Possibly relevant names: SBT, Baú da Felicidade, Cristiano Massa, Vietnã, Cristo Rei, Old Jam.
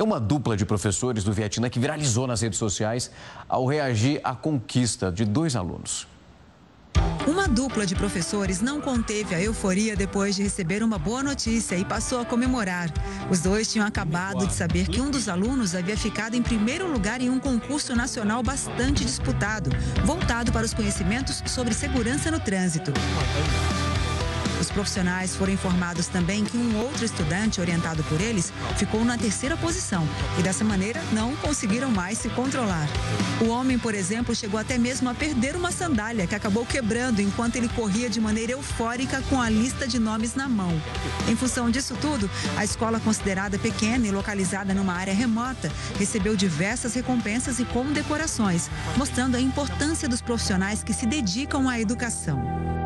Tem uma dupla de professores do Vietnã que viralizou nas redes sociais ao reagir à conquista de 2 alunos. Uma dupla de professores não conteve a euforia depois de receber uma boa notícia e passou a comemorar. Os dois tinham acabado de saber que um dos alunos havia ficado em primeiro lugar em um concurso nacional bastante disputado, voltado para os conhecimentos sobre segurança no trânsito. Os profissionais foram informados também que um outro estudante, orientado por eles, ficou na 3ª posição e dessa maneira não conseguiram mais se controlar. O homem, por exemplo, chegou até mesmo a perder uma sandália que acabou quebrando enquanto ele corria de maneira eufórica com a lista de nomes na mão. Em função disso tudo, a escola, considerada pequena e localizada numa área remota, recebeu diversas recompensas e condecorações, mostrando a importância dos profissionais que se dedicam à educação.